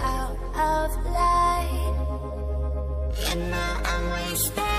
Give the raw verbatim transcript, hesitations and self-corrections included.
Out of light, in my own way.